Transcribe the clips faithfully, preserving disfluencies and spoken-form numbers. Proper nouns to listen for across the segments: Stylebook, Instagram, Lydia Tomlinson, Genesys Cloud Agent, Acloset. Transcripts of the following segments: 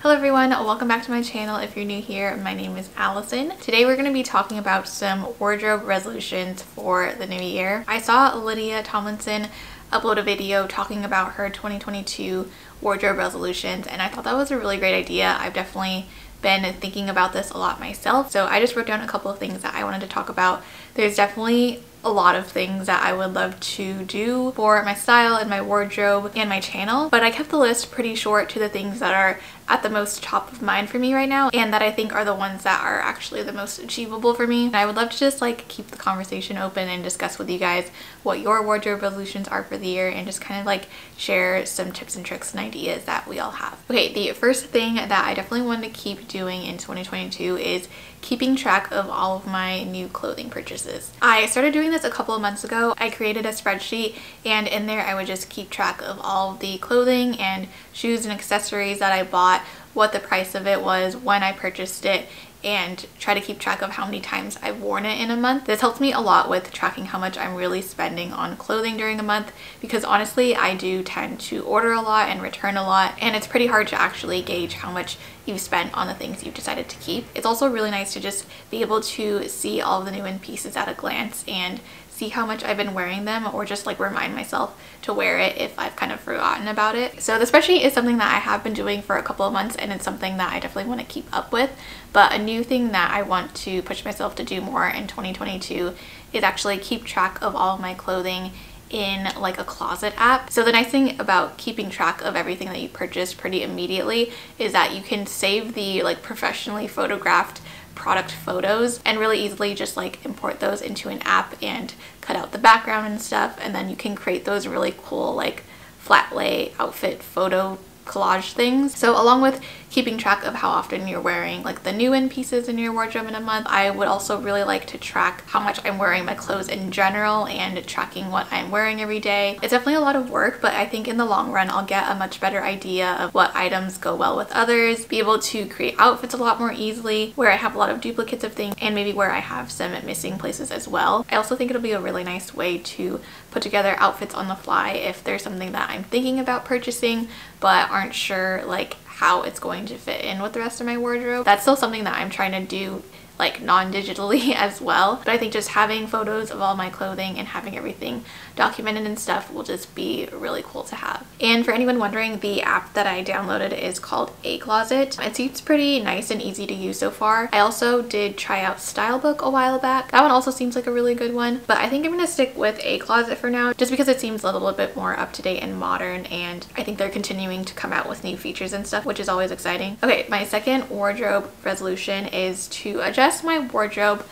Hello everyone, welcome back to my channel. If you're new here, my name is Allison. Today we're going to be talking about some wardrobe resolutions for the new year. I saw Lydia Tomlinson upload a video talking about her twenty twenty-two wardrobe resolutions and I thought that was a really great idea. I've definitely been thinking about this a lot myself, so I just wrote down a couple of things that I wanted to talk about. There's definitely a lot of things that I would love to do for my style and my wardrobe and my channel, but I kept the list pretty short to the things that are at the most top of mind for me right now and that I think are the ones that are actually the most achievable for me. And I would love to just like keep the conversation open and discuss with you guys what your wardrobe resolutions are for the year and just kind of like share some tips and tricks and ideas that we all have. Okay, the first thing that I definitely want to keep doing in twenty twenty-two is keeping track of all of my new clothing purchases. I started doing this a couple of months ago. I created a spreadsheet and in there I would just keep track of all of the clothing and shoes and accessories that I bought, what the price of it was, when I purchased it, and try to keep track of how many times I've worn it in a month. This helps me a lot with tracking how much I'm really spending on clothing during the month, because honestly I do tend to order a lot and return a lot and it's pretty hard to actually gauge how much you've spent on the things you've decided to keep. It's also really nice to just be able to see all of the new in pieces at a glance and see how much I've been wearing them, or just like remind myself to wear it if I've kind of forgotten about it. So the spreadsheet is something that I have been doing for a couple of months and it's something that I definitely want to keep up with. But a new thing that I want to push myself to do more in twenty twenty-two is actually keep track of all of my clothing in like a Closet app. So the nice thing about keeping track of everything that you purchased pretty immediately is that you can save the like professionally photographed product photos and really easily just like import those into an app and cut out the background and stuff, and then you can create those really cool like flat lay outfit photo collage things. So along with keeping track of how often you're wearing like the new in pieces in your wardrobe in a month, I would also really like to track how much I'm wearing my clothes in general and tracking what I'm wearing every day. It's definitely a lot of work, but I think in the long run I'll get a much better idea of what items go well with others, be able to create outfits a lot more easily, where I have a lot of duplicates of things and maybe where I have some missing places as well. I also think it'll be a really nice way to put together outfits on the fly if there's something that I'm thinking about purchasing but aren't sure like how it's going to fit in with the rest of my wardrobe. That's still something that I'm trying to do like non-digitally as well, but I think just having photos of all my clothing and having everything documented and stuff will just be really cool to have. And for anyone wondering, the app that I downloaded is called Acloset. It seems pretty nice and easy to use so far. I also did try out Stylebook a while back. That one also seems like a really good one, but I think I'm gonna stick with Acloset for now just because it seems a little bit more up-to-date and modern, and I think they're continuing to come out with new features and stuff, which is always exciting. Okay, my second wardrobe resolution is to adjust my wardrobe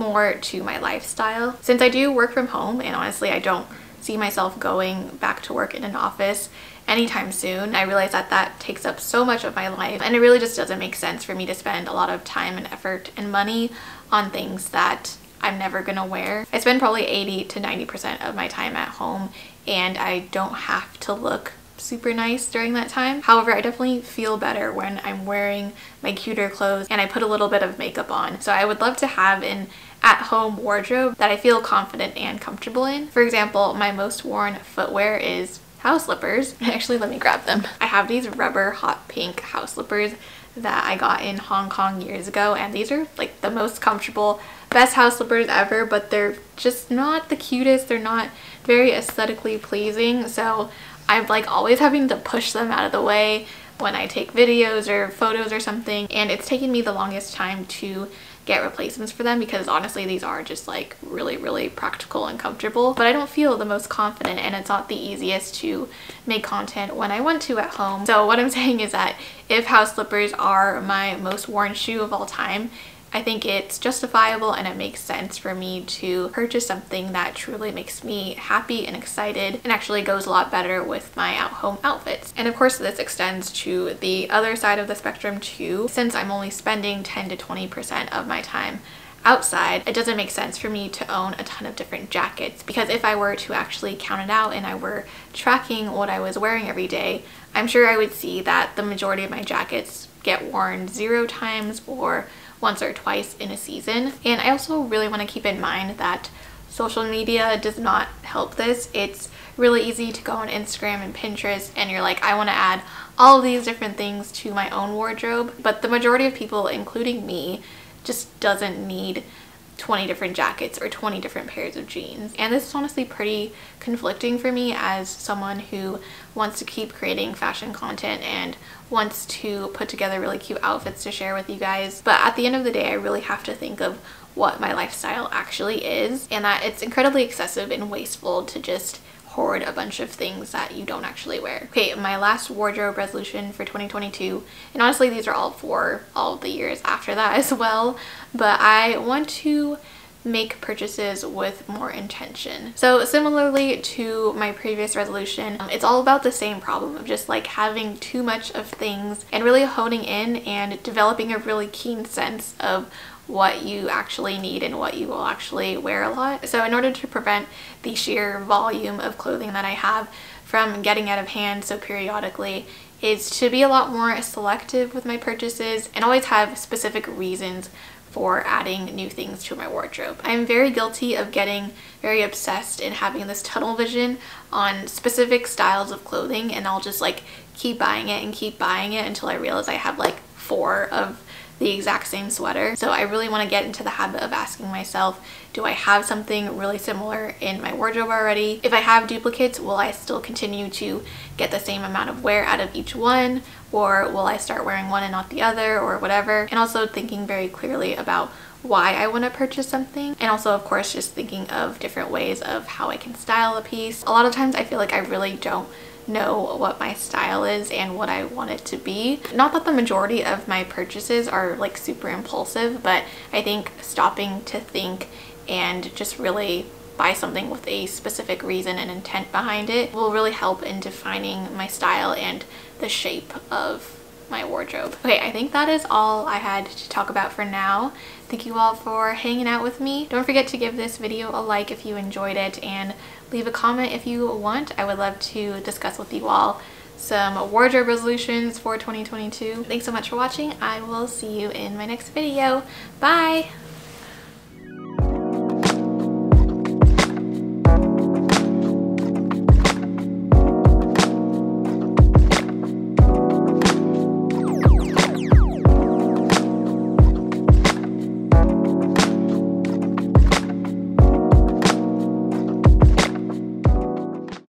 more to my lifestyle. Since I do work from home, and honestly I don't see myself going back to work in an office anytime soon, I realize that that takes up so much of my life and it really just doesn't make sense for me to spend a lot of time and effort and money on things that I'm never gonna wear. I spend probably eighty to ninety percent of my time at home and I don't have to look super nice during that time. However, I definitely feel better when I'm wearing my cuter clothes and I put a little bit of makeup on. So I would love to have an at-home wardrobe that I feel confident and comfortable in. For example, my most worn footwear is house slippers. Actually, let me grab them. I have these rubber hot pink house slippers that I got in Hong Kong years ago, and these are like the most comfortable, best house slippers ever, but they're just not the cutest. They're not very aesthetically pleasing, so I'm like always having to push them out of the way when I take videos or photos or something, and it's taken me the longest time to get replacements for them because honestly these are just like really really practical and comfortable, but I don't feel the most confident and it's not the easiest to make content when I want to at home. So what I'm saying is that if house slippers are my most worn shoe of all time, I think it's justifiable and it makes sense for me to purchase something that truly makes me happy and excited and actually goes a lot better with my at-home outfits. And of course this extends to the other side of the spectrum too. Since I'm only spending ten to twenty percent of my time outside, it doesn't make sense for me to own a ton of different jackets, because if I were to actually count it out and I were tracking what I was wearing every day, I'm sure I would see that the majority of my jackets get worn zero times or once or twice in a season. And I also really want to keep in mind that social media does not help this. It's really easy to go on Instagram and Pinterest and you're like, I want to add all of these different things to my own wardrobe, but the majority of people, including me, just doesn't need twenty different jackets or twenty different pairs of jeans. And this is honestly pretty conflicting for me as someone who wants to keep creating fashion content and wants to put together really cute outfits to share with you guys. But at the end of the day, I really have to think of what my lifestyle actually is, and that it's incredibly excessive and wasteful to just hoard a bunch of things that you don't actually wear. Okay, my last wardrobe resolution for twenty twenty-two, and honestly these are all for all of the years after that as well, but I want to make purchases with more intention. So similarly to my previous resolution, um, it's all about the same problem of just like having too much of things and really honing in and developing a really keen sense of what you actually need and what you will actually wear a lot. So in order to prevent the sheer volume of clothing that I have from getting out of hand so periodically, is to be a lot more selective with my purchases and always have specific reasons for adding new things to my wardrobe. I'm very guilty of getting very obsessed and having this tunnel vision on specific styles of clothing, and I'll just like keep buying it and keep buying it until I realize I have like four of the exact same sweater. So I really want to get into the habit of asking myself, do I have something really similar in my wardrobe already? If I have duplicates, will I still continue to get the same amount of wear out of each one? Or will I start wearing one and not the other, or whatever? And also thinking very clearly about why I want to purchase something, and also of course just thinking of different ways of how I can style a piece. A lot of times I feel like I really don't know what my style is and what I want it to be. Not that the majority of my purchases are like super impulsive, but I think stopping to think and just really buy something with a specific reason and intent behind it will really help in defining my style and the shape of my wardrobe. Okay, I think that is all I had to talk about for now. Thank you all for hanging out with me. Don't forget to give this video a like if you enjoyed it, and leave a comment if you want. I would love to discuss with you all some wardrobe resolutions for twenty twenty-two. Thanks so much for watching. I will see you in my next video. Bye!